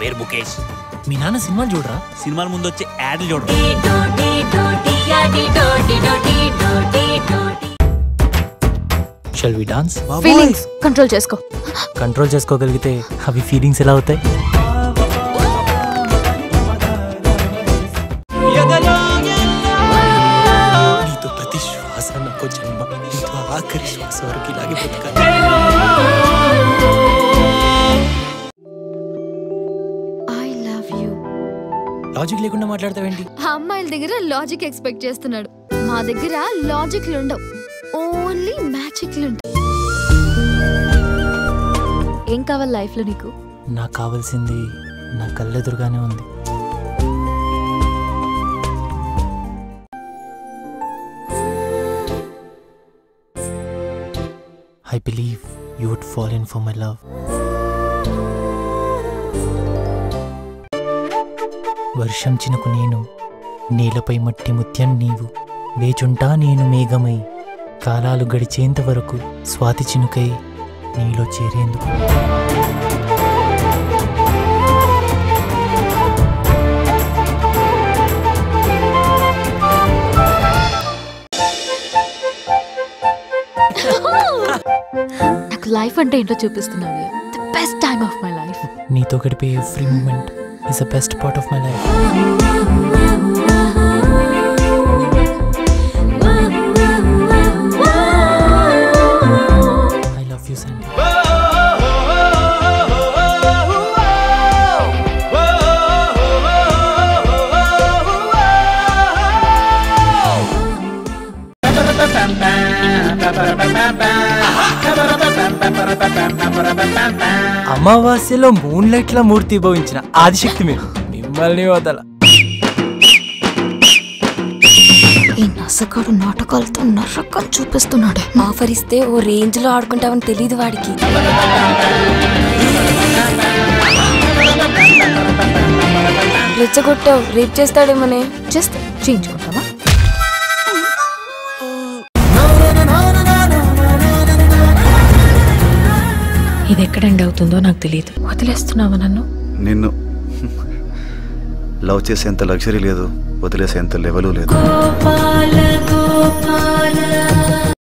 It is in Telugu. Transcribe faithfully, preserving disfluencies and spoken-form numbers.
పేరు ముఖేష్. మీ నాన్న సినిమాలు చూడరా? సినిమాల ముందు వచ్చే యాడ్లు చూడరా? Shall we dance? Feelings control చేసుకో. కంట్రోల్ చేసుకోగలిగితే అవి ఫీలింగ్స్ ఎలా అవుతాయి? నీతో ప్రతి శ్వాస నాకు జన్మ, నీతో ఆఖరి శ్వాస వరకు ఇలాగే బతకాలి. లాజిక్ లేకుండా మాట్లాడతావేంటి? అమ్మాయిల దగ్గర లాజిక్ ఎక్స్పెక్ట్ చేస్తున్నాడు, మా దగ్గర లాజిక్లు ఉండవు, ఓన్లీ మ్యాజిక్లు ఉంటాయి. ఏం కావాలి లైఫ్లో నీకు? నాకు కావాల్సింది నా కళ్ళెదురుగానే ఉంది. I believe you would fall in for my love. వర్షం చినుకు నేను, నీలపై మట్టి ముత్యం నీవు, వేచుంటా నేను మేఘమై, కాలాలు గడిచేంత వరకు స్వాతి చినుకై నీలో చేరేందుకు. నాకు లైఫ్ అంటే ఏంటో చూపిస్తున్నావు. The best time of my life. నీతో గడిపే every moment is the best part of my life. I love you, Sandy. అమావాస్యలో మూన్ లైట్ లా మూర్తి భవించిన ఆదిశక్తి మీరు, మిమ్మల్ని వదల. ఈ నసగాడు నాటకాలతో నరకం చూపిస్తున్నాడు. ఆఫరిస్తే ఓ రేంజ్ లో ఆడుకుంటామని తెలియదు వాడికి. రెచ్చగొట్టావు, రేప్ చేస్తాడేమోనే. జస్ట్ చేయించుకుంటావా? ఇది ఎక్కడ ఎండ్ అవుతుందో నాకు తెలియదు. వదిలేస్తున్నావా నన్ను? నిన్ను లవ్ చేసేంత లగ్జరీ లేదు, వదిలేసేంత లెవెలు లేదు.